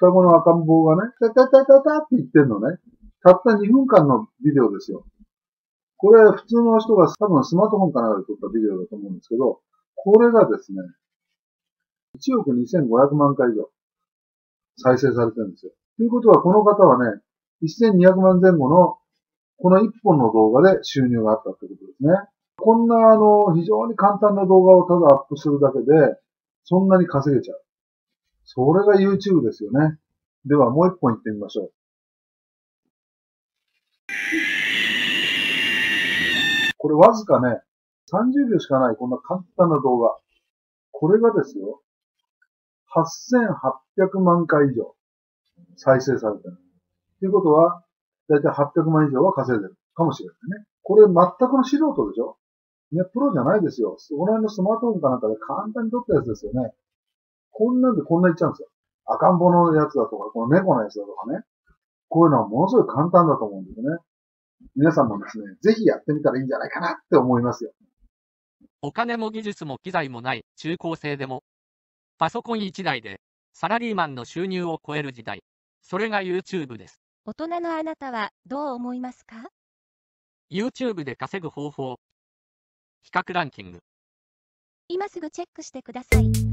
双子の赤ん坊がね、タタタタタって言ってんのね。たった2分間のビデオですよ。これ普通の人が多分スマートフォンかなんかで撮ったビデオだと思うんですけど、これがですね、1億2500万回以上再生されてるんですよ。ということはこの方はね、1200万前後のこの1本の動画で収入があったってことですね。こんな非常に簡単な動画をただアップするだけで、そんなに稼げちゃう。それが YouTube ですよね。ではもう一本行ってみましょう。これわずかね、30秒しかないこんな簡単な動画。これがですよ、8800万回以上再生されてる。ということは、だいたい800万以上は稼いでるかもしれないね。これ全くの素人でしょね、プロじゃないですよ。そこら辺のスマートフォンかなんかで簡単に撮ったやつですよね。こんなんでこんな言っちゃうんですよ。赤ん坊のやつだとか、この猫のやつだとかね。こういうのはものすごい簡単だと思うんですよね。皆さんもですね、ぜひやってみたらいいんじゃないかなって思いますよ。お金も技術も機材もない中高生でも、パソコン1台でサラリーマンの収入を超える時代。それが YouTube です。大人のあなたはどう思いますか？ YouTube で稼ぐ方法比較ランキング。今すぐチェックしてください。